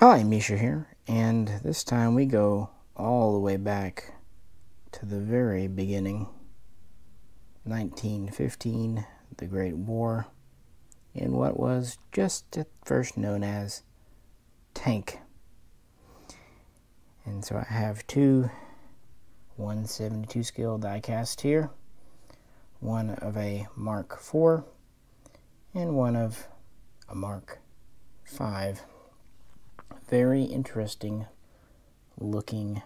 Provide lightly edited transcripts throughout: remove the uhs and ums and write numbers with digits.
Hi, Misha here, and this time we go all the way back to the very beginning, 1915, the Great War, in what was just at first known as Tank. And so I have two 1/72 scale die casts here, one of a Mark IV and one of a Mark V. Very interesting looking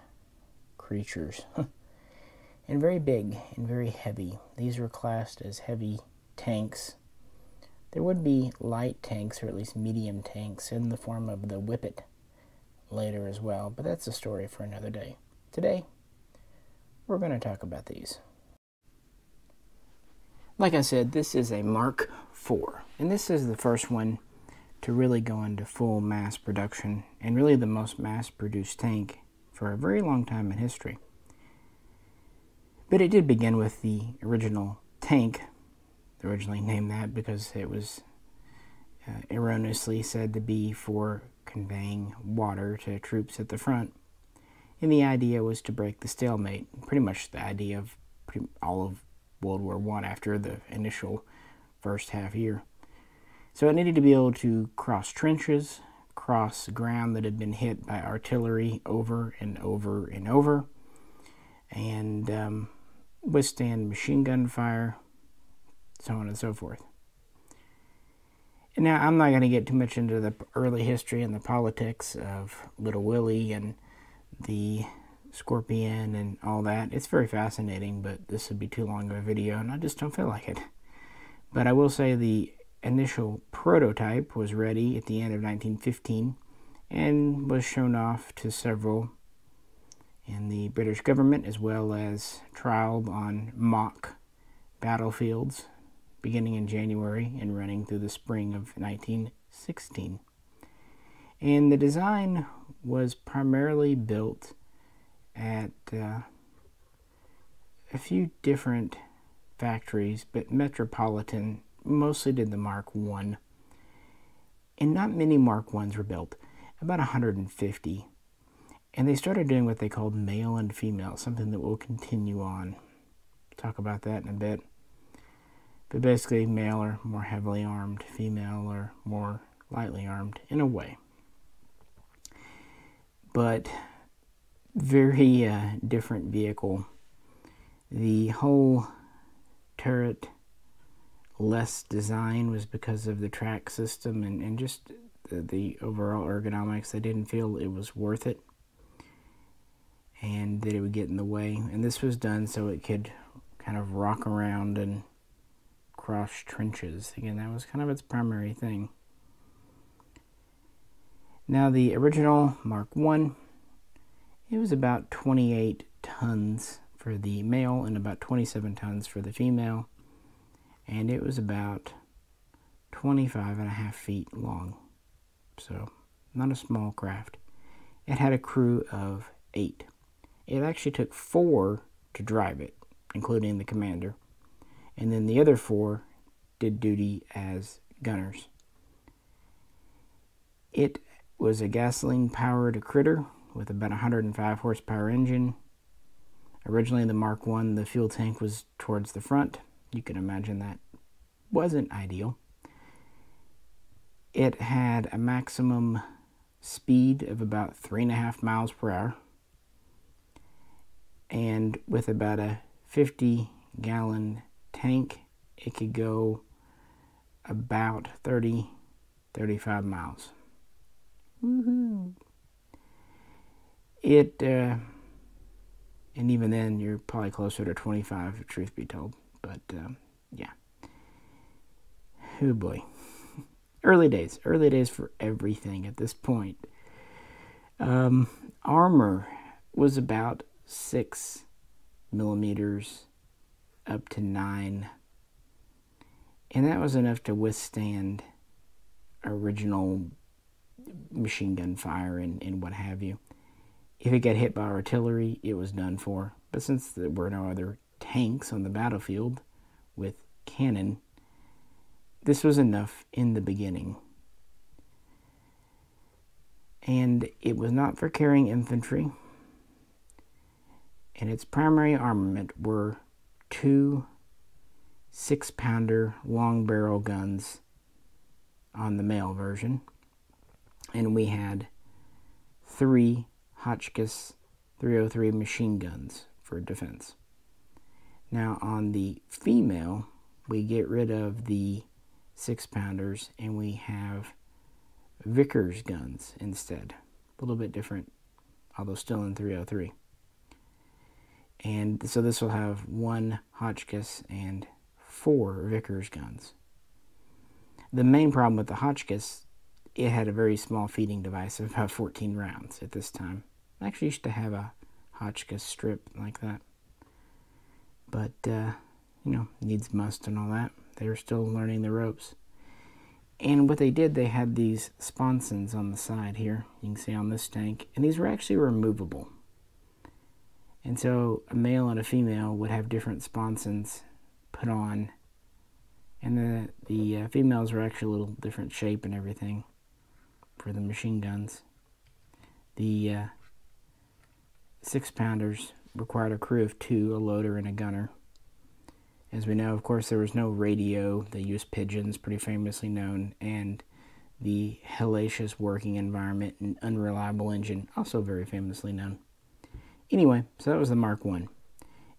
creatures and very big and very heavy. These were classed as heavy tanks. There would be light tanks, or at least medium tanks, in the form of the Whippet later as well, but that's a story for another day. Today we're going to talk about these. Like I said, this is a Mark IV, and this is the first one to really go into full mass production, and really the most mass-produced tank for a very long time in history. But it did begin with the original tank. They originally named that because it was erroneously said to be for conveying water to troops at the front, and the idea was to break the stalemate, pretty much the idea of all of World War I after the initial first half year. So it needed to be able to cross trenches, cross ground that had been hit by artillery over and over and over, and withstand machine gun fire, so on and so forth. And now, I'm not going to get too much into the early history and the politics of Little Willie and the Scorpion and all that. It's very fascinating, but this would be too long of a video, and I just don't feel like it. But I will say the initial prototype was ready at the end of 1915 and was shown off to several in the British government, as well as trialed on mock battlefields beginning in January and running through the spring of 1916. And the design was primarily built at a few different factories, but Metropolitan mostly did the Mark I, and not many Mark I's were built, about 150, and they started doing what they called male and female, something that will continue on. Talk about that in a bit, but basically male are more heavily armed, female are more lightly armed in a way, but very different vehicle. The whole turret less design was because of the track system and just the overall ergonomics. They didn't feel it was worth it and that it would get in the way. And this was done so it could kind of rock around and cross trenches. Again, that was kind of its primary thing. Now, the original Mark I, it was about 28 tons for the male and about 27 tons for the female. And it was about 25.5 feet long, so not a small craft. It had a crew of 8. It actually took 4 to drive it, including the commander, and then the other 4 did duty as gunners. It was a gasoline-powered critter with about 105 horsepower engine. Originally, the Mark I, the fuel tank was towards the front. You can imagine that wasn't ideal. It had a maximum speed of about 3.5 miles per hour, and with about a 50-gallon tank, it could go about 30, 35 miles. Woohoo! It, and even then, you're probably closer to 25, if truth be told. But, yeah. Oh, boy. Early days. Early days for everything at this point. Armor was about 6 millimeters up to 9. And that was enough to withstand original machine gun fire and what have you. If it got hit by artillery, it was done for. But since there were no other tanks on the battlefield with cannon, this was enough in the beginning. and it was not for carrying infantry, and its primary armament were two 6-pounder long barrel guns on the male version, and we had three Hotchkiss 303 machine guns for defense. Now on the female, we get rid of the 6-pounders and we have Vickers guns instead. A little bit different, although still in 303. And so this will have one Hotchkiss and four Vickers guns. The main problem with the Hotchkiss, it had a very small feeding device of about 14 rounds at this time. I actually used to have a Hotchkiss strip like that. But, you know, needs must and all that. They were still learning the ropes. And what they did, they had these sponsons on the side here, you can see on this tank, and these were actually removable. And so a male and a female would have different sponsons put on, and the females were actually a little different shape and everything for the machine guns. The 6-pounders required a crew of two, a loader and a gunner. As we know, of course, there was no radio. They used pigeons, pretty famously known, and the hellacious working environment and unreliable engine, also very famously known. Anyway, so that was the Mark I.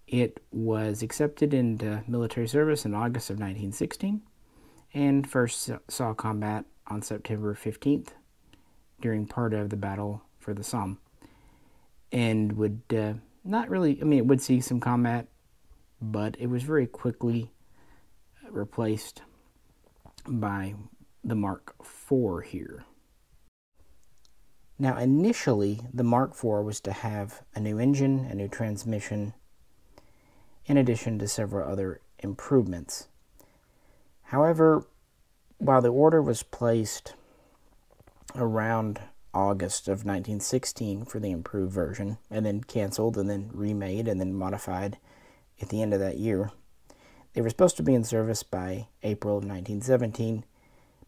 It was accepted into military service in August of 1916 and first saw combat on September 15th during part of the battle for the Somme, and would not really, I mean, it would see some combat, but it was very quickly replaced by the Mark IV here. Now initially, the Mark IV was to have a new engine, a new transmission, in addition to several other improvements. However, while the order was placed around August of 1916 for the improved version, and then canceled, and then remade, and then modified at the end of that year, they were supposed to be in service by April of 1917.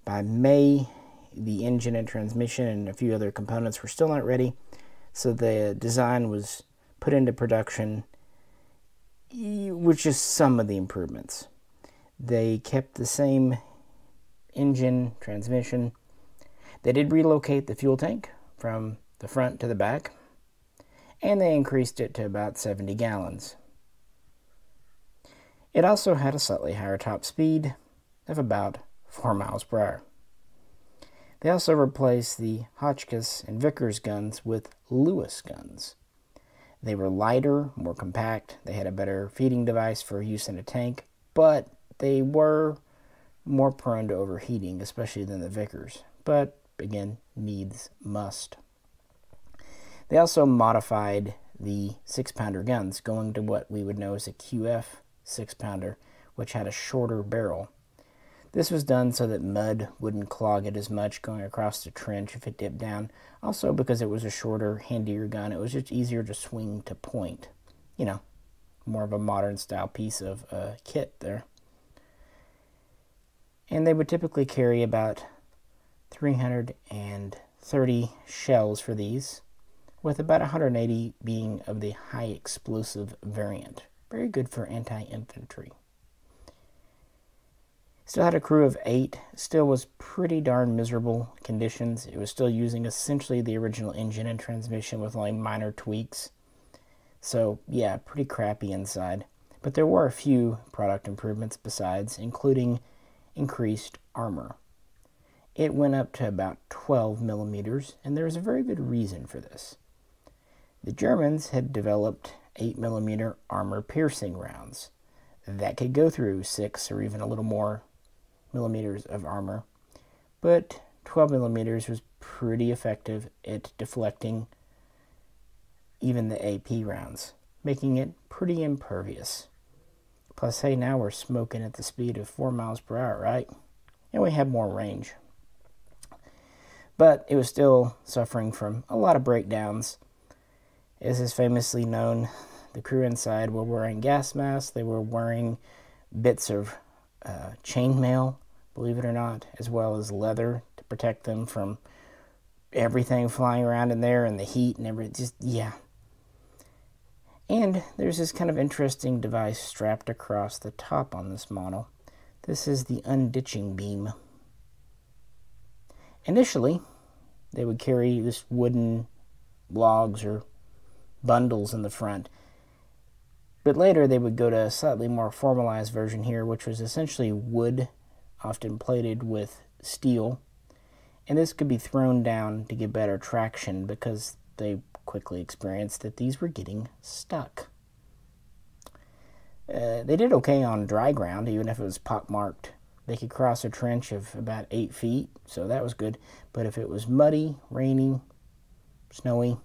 By May, the engine and transmission and a few other components were still not ready, so the design was put into production with just some of the improvements. They kept the same engine, transmission. They did relocate the fuel tank from the front to the back, and they increased it to about 70 gallons. It also had a slightly higher top speed of about 4 miles per hour. They also replaced the Hotchkiss and Vickers guns with Lewis guns. They were lighter, more compact, they had a better feeding device for use in a tank, but they were more prone to overheating, especially than the Vickers. But again, needs must. They also modified the 6-pounder guns, going to what we would know as a QF 6-pounder, which had a shorter barrel. This was done so that mud wouldn't clog it as much going across the trench if it dipped down. Also because it was a shorter, handier gun, it was just easier to swing to point. You know, more of a modern style piece of kit there. And they would typically carry about 330 shells for these, with about 180 being of the high explosive variant. Very good for anti-infantry. Still had a crew of 8, still was pretty darn miserable conditions. It was still using essentially the original engine and transmission with only minor tweaks. So yeah, pretty crappy inside. But there were a few product improvements besides, including increased armor. It went up to about 12 millimeters, and there was a very good reason for this. The Germans had developed 8mm armor-piercing rounds that could go through 6 or even a little more millimeters of armor, but 12mm was pretty effective at deflecting even the AP rounds, making it pretty impervious. Plus, hey, now we're smoking at the speed of 4 miles per hour, right? And we have more range. But it was still suffering from a lot of breakdowns. As is famously known, the crew inside were wearing gas masks, they were wearing bits of chainmail, believe it or not, as well as leather to protect them from everything flying around in there and the heat and everything. Just, yeah. And there's this kind of interesting device strapped across the top on this model. This is the unditching beam. Initially, they would carry this wooden logs or bundles in the front. But later, they would go to a slightly more formalized version here, which was essentially wood, often plated with steel. And this could be thrown down to get better traction because they quickly experienced that these were getting stuck. They did okay on dry ground, even if it was pockmarked. They could cross a trench of about 8 feet, so that was good. But if it was muddy, rainy, snowy,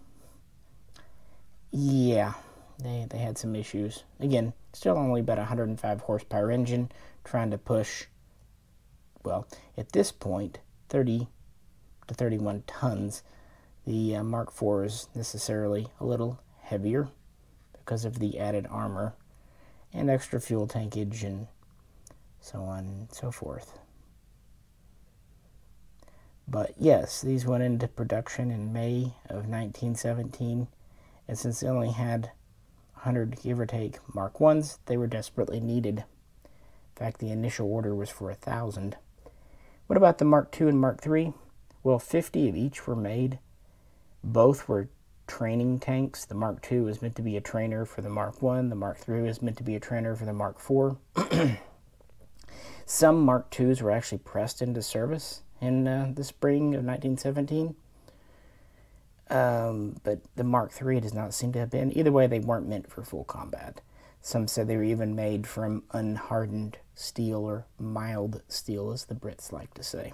yeah, they had some issues. Again, still only about 105 horsepower engine, trying to push, well, at this point, 30 to 31 tons. The Mark IV is necessarily a little heavier because of the added armor and extra fuel tankage and so on and so forth. But yes, these went into production in May of 1917, and since they only had 100, give or take, Mark I's, they were desperately needed. In fact, the initial order was for 1,000. What about the Mark II and Mark III? Well, 50 of each were made. Both were training tanks. The Mark II was meant to be a trainer for the Mark I. The Mark III was meant to be a trainer for the Mark IV. Some Mark IIs were actually pressed into service in the spring of 1917. But the Mark III does not seem to have been. Either way, they weren't meant for full combat. Some said they were even made from unhardened steel, or mild steel, as the Brits like to say.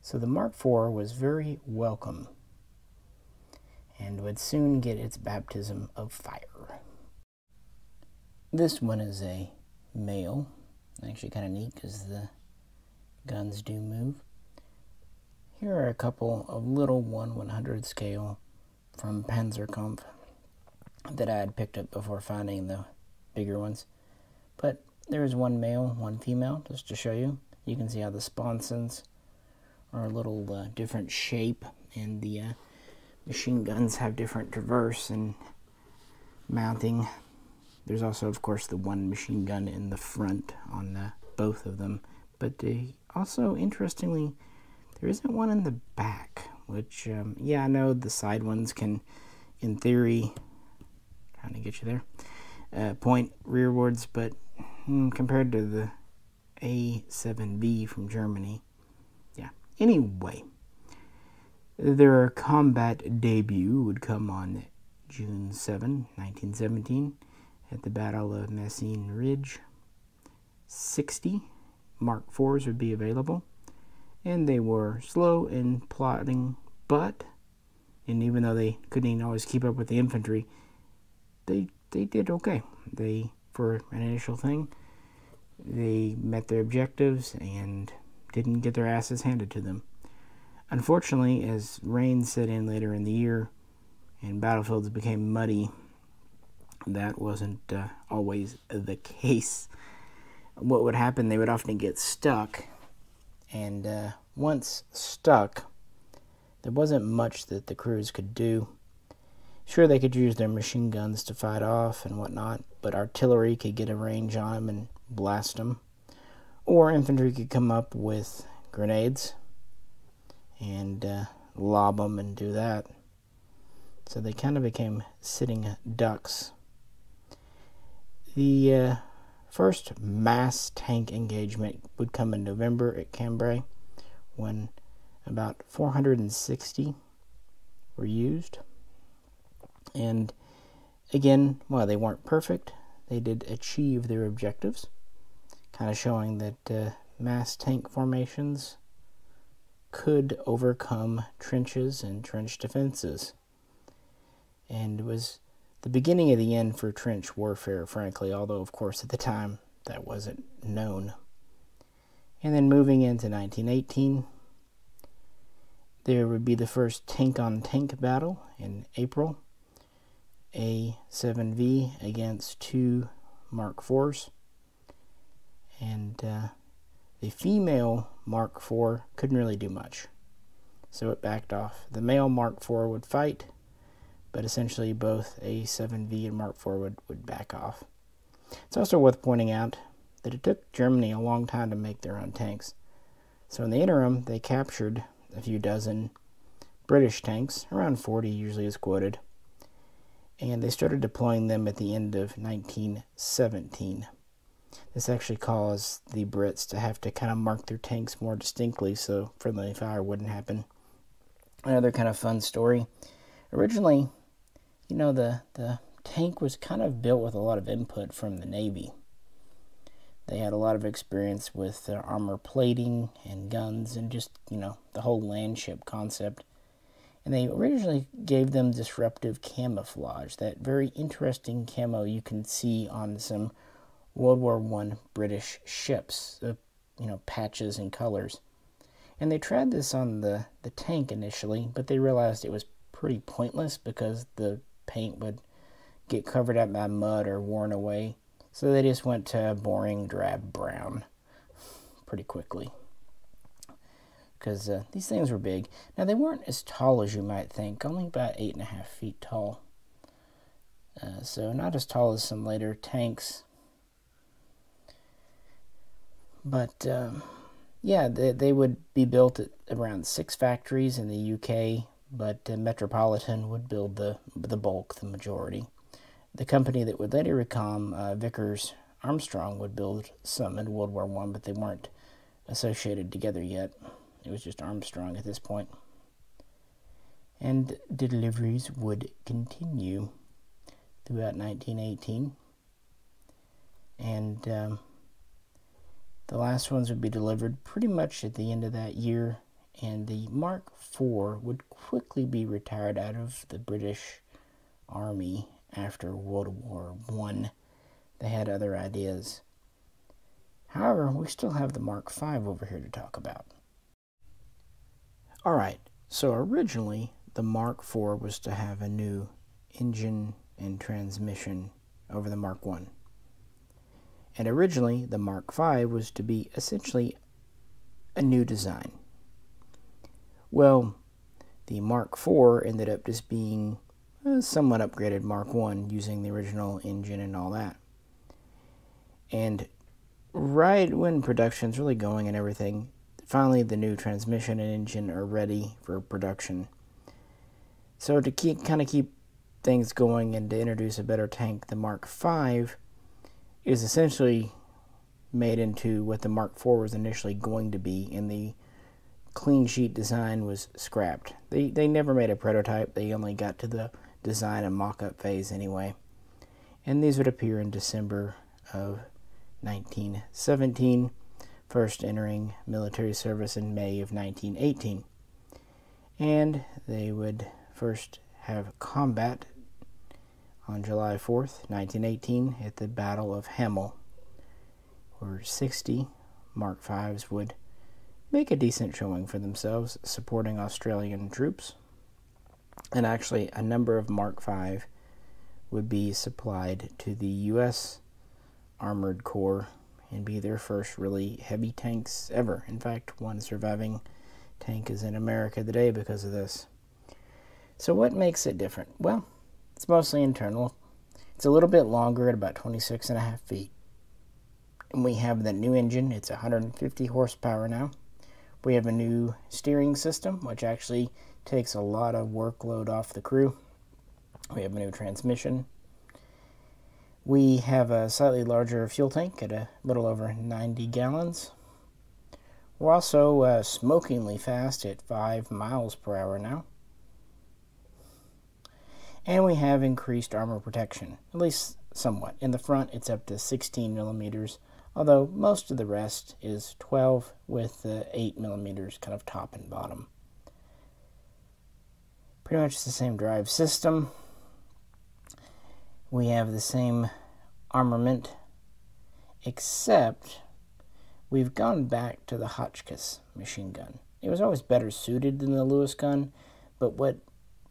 So the Mark IV was very welcome and would soon get its baptism of fire. This one is a male. Actually kind of neat because the guns do move. Here are a couple of little 1/100 scale from Panzerkampf that I had picked up before finding the bigger ones. But there is one male, one female, just to show you. You can see how the sponsons are a little different shape, and the machine guns have different traverse and mounting. There's also, of course, the one machine gun in the front on both of them. But also, interestingly, there isn't one in the back, which, yeah, I know the side ones can, in theory, trying to get you there, point rearwards, but compared to the A7B from Germany, yeah. Anyway, their combat debut would come on June 7, 1917, at the Battle of Messines Ridge. 60 Mark IVs would be available, and they were slow and plodding, but, and even though they couldn't always keep up with the infantry, they did okay. They, for an initial thing, they met their objectives and didn't get their asses handed to them. Unfortunately, as rain set in later in the year and battlefields became muddy, that wasn't always the case. What would happen, they would often get stuck, and once stuck, there wasn't much that the crews could do. Sure, they could use their machine guns to fight off and whatnot, but artillery could get a range on them and blast them. Or infantry could come up with grenades and lob them and do that. So they kind of became sitting ducks. The first mass tank engagement would come in November at Cambrai, when about 460 were used. And again, while they weren't perfect, they did achieve their objectives, kind of showing that mass tank formations could overcome trenches and trench defenses. And it was the beginning of the end for trench warfare, frankly, although, of course, at the time, that wasn't known. And then moving into 1918, there would be the first tank-on-tank battle in April. A7V against 2 Mark IVs, and the female Mark IV couldn't really do much. so it backed off. The male Mark IV would fight, but essentially both A7V and Mark IV would back off. It's also worth pointing out that it took Germany a long time to make their own tanks. So in the interim, they captured a few dozen British tanks, around 40 usually is quoted, and they started deploying them at the end of 1917. This actually caused the Brits to have to kind of mark their tanks more distinctly so friendly fire wouldn't happen. Another kind of fun story. Originally, you know, the tank was kind of built with a lot of input from the Navy. They had a lot of experience with their armor plating and guns and just, you know, the whole landship concept. And they originally gave them disruptive camouflage, that very interesting camo you can see on some World War I British ships, you know, patches and colors. And they tried this on the tank initially, but they realized it was pretty pointless because the paint would get covered up by mud or worn away. So they just went to boring, drab brown pretty quickly. Because these things were big. Now, they weren't as tall as you might think, only about 8.5 feet tall. So not as tall as some later tanks. But, yeah, they would be built at around 6 factories in the UK, but Metropolitan would build the bulk, the majority. The company that would later become Vickers Armstrong would build some in World War I, but they weren't associated together yet. It was just Armstrong at this point. And deliveries would continue throughout 1918. And the last ones would be delivered pretty much at the end of that year. And the Mark IV would quickly be retired out of the British Army after World War I. They had other ideas. However, we still have the Mark V over here to talk about. Alright, so originally the Mark IV was to have a new engine and transmission over the Mark I. And originally the Mark V was to be essentially a new design. Well, the Mark IV ended up just being a somewhat upgraded Mark I using the original engine and all that. And right when production's really going and everything, finally, the new transmission and engine are ready for production. So to kind of keep things going and to introduce a better tank, the Mark V is essentially made into what the Mark IV was initially going to be, and the clean sheet design was scrapped. They never made a prototype. They only got to the design and mock-up phase anyway. And these would appear in December of 1917. First entering military service in May of 1918. And they would first have combat on July 4th, 1918 at the Battle of Hamel, where 60 Mark Vs would make a decent showing for themselves, supporting Australian troops. And actually, a number of Mark V would be supplied to the U.S. Armored Corps and be their first really heavy tanks ever. In fact, one surviving tank is in America today because of this. So what makes it different? Well, it's mostly internal. It's a little bit longer at about 26.5 feet. And we have the new engine. It's 150 horsepower now. We have a new steering system, which actually takes a lot of workload off the crew. We have a new transmission. We have a slightly larger fuel tank at a little over 90 gallons. We're also smokingly fast at 5 miles per hour now. And we have increased armor protection, at least somewhat. In the front, it's up to 16 millimeters, although most of the rest is 12 with 8 millimeters kind of top and bottom. Pretty much the same drive system. We have the same armament, except we've gone back to the Hotchkiss machine gun. It was always better suited than the Lewis gun, but what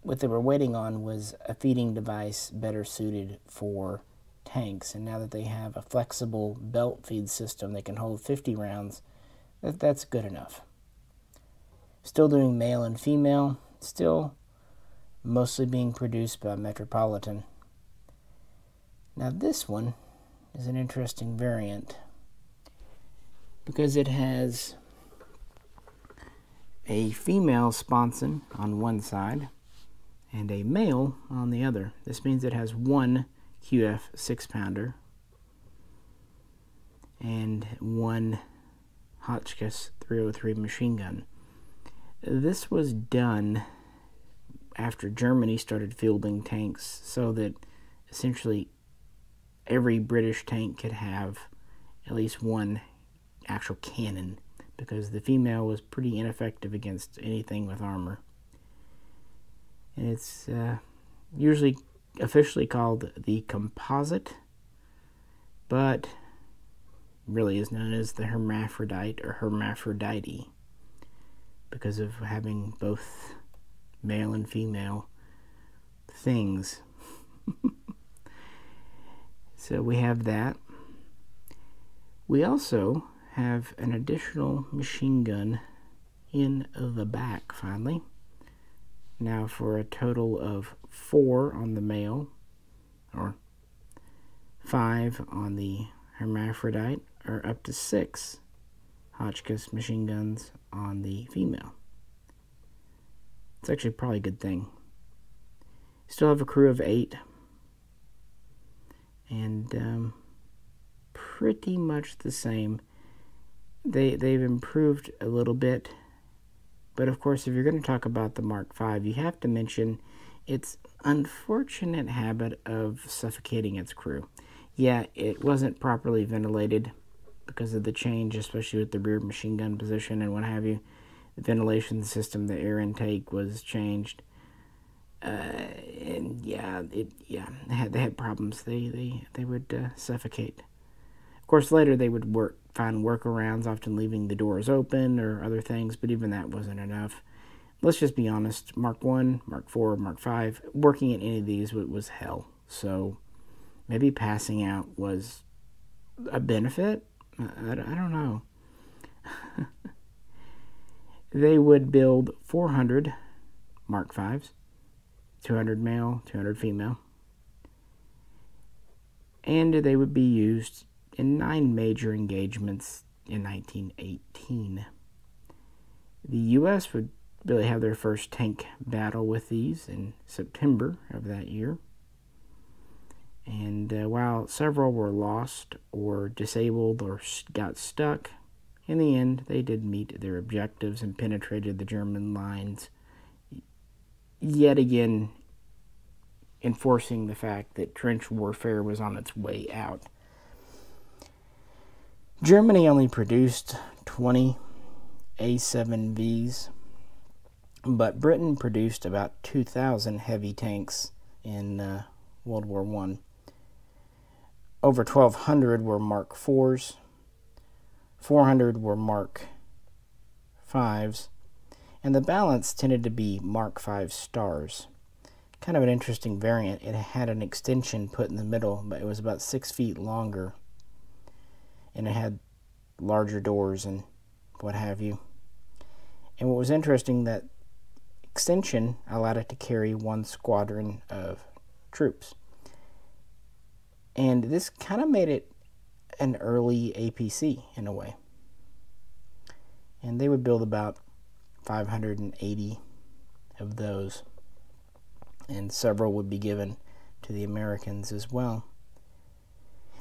they were waiting on was a feeding device better suited for tanks. And now that they have a flexible belt feed system that can hold 50 rounds, that's good enough. Still doing male and female. Still mostly being produced by Metropolitan. Now this one is an interesting variant because it has a female sponson on one side and a male on the other. This means it has one QF 6-pounder and one Hotchkiss 303 machine gun. This was done after Germany started fielding tanks so that essentially every British tank could have at least one actual cannon, because the female was pretty ineffective against anything with armor. And it's usually officially called the composite, but really is known as the hermaphrodite or hermaphrodite because of having both male and female things. So we have that. We also have an additional machine gun in the back, finally. Now for a total of 4 on the male, or 5 on the hermaphrodite, or up to 6 Hotchkiss machine guns on the female. It's actually probably a good thing. Still have a crew of 8, and pretty much the same. They've improved a little bit, but of course if you're going to talk about the Mark V, you have to mention its unfortunate habit of suffocating its crew. Yeah, it wasn't properly ventilated because of the change, especially with the rear machine gun position and what have you. The ventilation system, the air intake was changed, and they had problems. They would suffocate. Of course, later they would find workarounds, often leaving the doors open or other things, but even that wasn't enough. Let's just be honest, Mark I, Mark IV, Mark V, working in any of these was hell. So maybe passing out was a benefit? I don't know. They would build 400 Mark Vs, 200 male, 200 female, and they would be used in 9 major engagements in 1918. The U.S. would really have their first tank battle with these in September of that year. And while several were lost or disabled or got stuck, in the end they did meet their objectives and penetrated the German lines, yet again enforcing the fact that trench warfare was on its way out. Germany only produced 20 A7Vs, but Britain produced about 2,000 heavy tanks in World War I. Over 1,200 were Mark IVs, 400 were Mark Vs, and the balance tended to be Mark V Stars. Kind of an interesting variant. It had an extension put in the middle, but it was about 6 feet longer, and it had larger doors and what have you. And what was interesting, that extension allowed it to carry 1 squadron of troops. And this kind of made it an early APC in a way. And they would build about 580 of those. And several would be given to the Americans as well.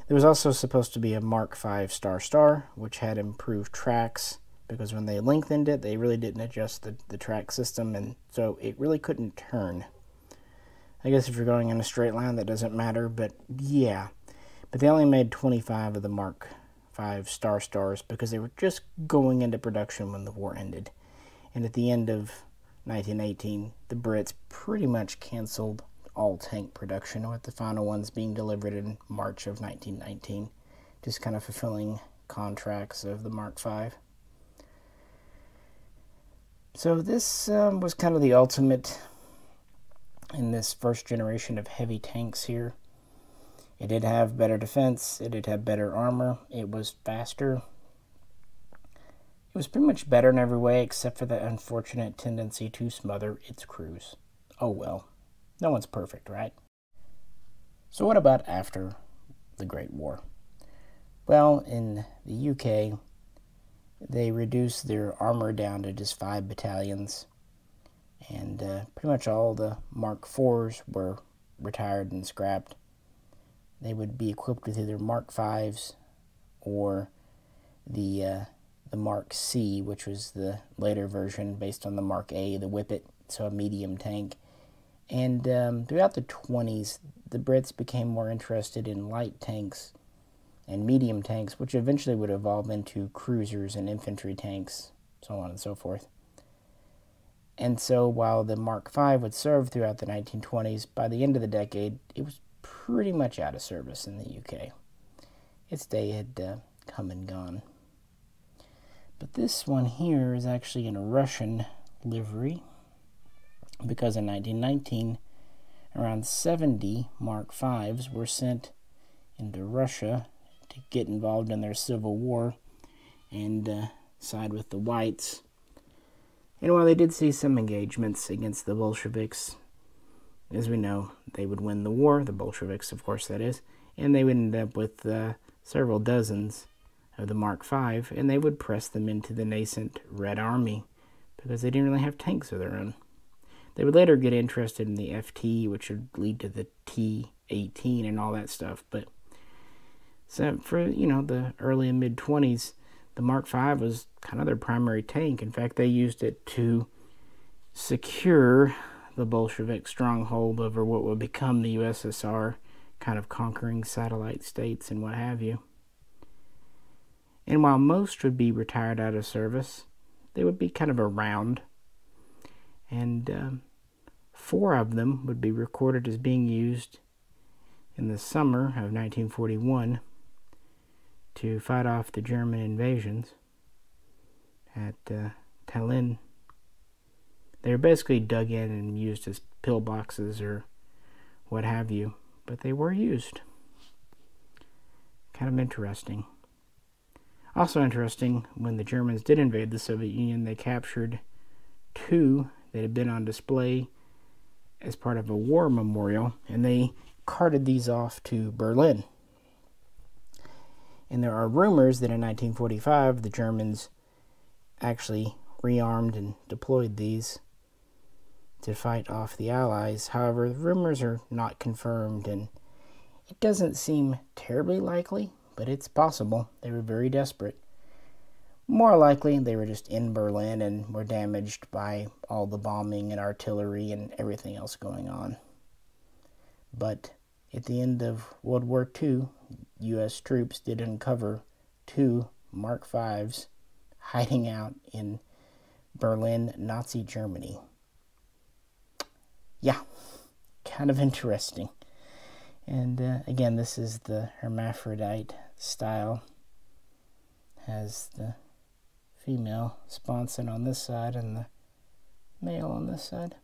There was also supposed to be a Mark V Star Star, which had improved tracks, because when they lengthened it, they really didn't adjust the track system, and so it really couldn't turn. I guess if you're going in a straight line, that doesn't matter, but yeah. But they only made 25 of the Mark V Star Stars because they were just going into production when the war ended. And at the end of 1918, the Brits pretty much canceled all tank production, with the final ones being delivered in March of 1919, just kind of fulfilling contracts of the Mark V. So this was kind of the ultimate in this first generation of heavy tanks here. It did have better defense, it did have better armor, it was faster, was pretty much better in every way except for the unfortunate tendency to smother its crews. Oh well, no one's perfect, right? So what about after the Great War? Well, in the UK, they reduced their armor down to just 5 battalions, and pretty much all the Mark IVs were retired and scrapped. They would be equipped with either Mark Vs or the Mark C, which was the later version based on the Mark A, the Whippet, so a medium tank. And throughout the 20s, the Brits became more interested in light tanks and medium tanks, which eventually would evolve into cruisers and infantry tanks, so on and so forth. And so while the Mark V would serve throughout the 1920s, by the end of the decade, it was pretty much out of service in the UK. Its day had come and gone. But this one here is actually in a Russian livery, because in 1919, around 70 Mark Vs were sent into Russia to get involved in their civil war and side with the whites. And while they did see some engagements against the Bolsheviks, as we know, they would win the war, the Bolsheviks, of course, that is, and they would end up with several dozens of the Mark V, and they would press them into the nascent Red Army because they didn't really have tanks of their own. They would later get interested in the FT, which would lead to the T-18 and all that stuff, but so for, you know, the early and mid-20s, the Mark V was kind of their primary tank. In fact, they used it to secure the Bolshevik stronghold over what would become the USSR, kind of conquering satellite states and what have you. And while most would be retired out of service, they would be kind of around. And 4 of them would be recorded as being used in the summer of 1941 to fight off the German invasions at Tallinn. They were basically dug in and used as pillboxes or what have you, but they were used. Kind of interesting. Also interesting, when the Germans did invade the Soviet Union, they captured 2 that had been on display as part of a war memorial, and they carted these off to Berlin. And there are rumors that in 1945 the Germans actually rearmed and deployed these to fight off the Allies. However, the rumors are not confirmed, and it doesn't seem terribly likely, but it's possible. They were very desperate. More likely, they were just in Berlin and were damaged by all the bombing and artillery and everything else going on. But at the end of World War II, U.S. troops did uncover 2 Mark Vs hiding out in Berlin, Nazi Germany. Yeah, kind of interesting. And again, this is the hermaphrodite style. Has the female sponson on this side and the male on this side.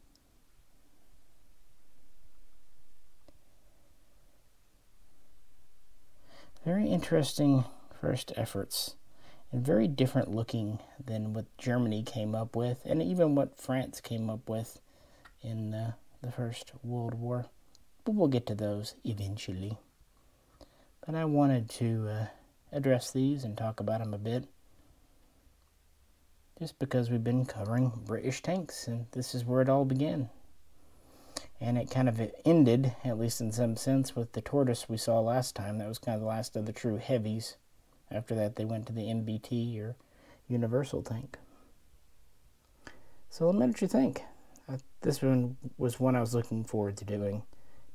Very interesting first efforts, and very different looking than what Germany came up with, and even what France came up with in the First World War. But we'll get to those eventually. But I wanted to address these and talk about them a bit, just because we've been covering British tanks, and this is where it all began. And it kind of ended, at least in some sense, with the Tortoise we saw last time. That was kind of the last of the true heavies. After that, they went to the MBT, or Universal Tank. So let me know what you think. This one was one I was looking forward to doing.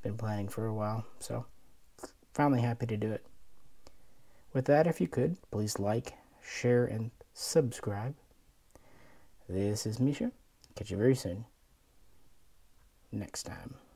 Been planning for a while, so finally happy to do it. With that, if you could, please like, share, and subscribe. This is Misha. Catch you very soon. Next time.